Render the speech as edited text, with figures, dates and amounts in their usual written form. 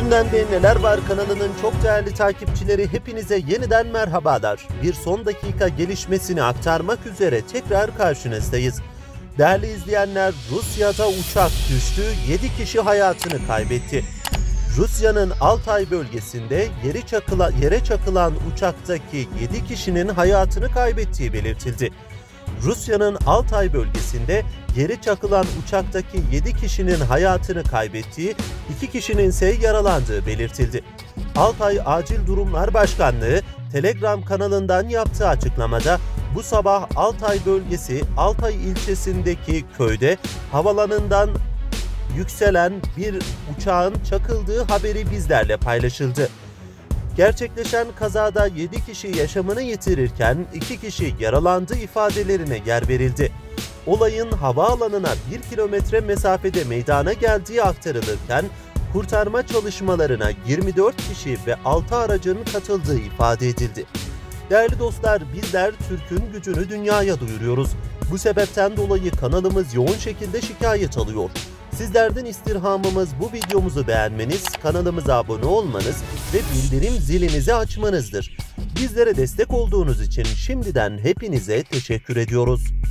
Gündemde Neler Var kanalının çok değerli takipçileri, hepinize yeniden merhabalar. Bir son dakika gelişmesini aktarmak üzere tekrar karşınızdayız. Değerli izleyenler, Rusya'da uçak düştü, 7 kişi hayatını kaybetti. Rusya'nın Altay bölgesinde yere çakılan uçaktaki 7 kişinin hayatını kaybettiği belirtildi. Rusya'nın Altay bölgesinde yere çakılan uçaktaki 7 kişinin hayatını kaybettiği, 2 kişinin ise yaralandığı belirtildi. Altay Acil Durumlar Başkanlığı Telegram kanalından yaptığı açıklamada, bu sabah Altay bölgesi Altay ilçesindeki köyde havalanından yükselen bir uçağın çakıldığı haberi bizlerle paylaşıldı. Gerçekleşen kazada 7 kişi yaşamını yitirirken 2 kişi yaralandı ifadelerine yer verildi. Olayın havaalanına 1 kilometre mesafede meydana geldiği aktarılırken, kurtarma çalışmalarına 24 kişi ve 6 aracın katıldığı ifade edildi. Değerli dostlar, bizler Türk'ün gücünü dünyaya duyuruyoruz. Bu sebepten dolayı kanalımız yoğun şekilde şikayet alıyor. Sizlerden istirhamımız bu videomuzu beğenmeniz, kanalımıza abone olmanız ve bildirim zilinizi açmanızdır. Bizlere destek olduğunuz için şimdiden hepinize teşekkür ediyoruz.